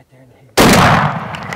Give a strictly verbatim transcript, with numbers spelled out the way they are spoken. right there in the hay.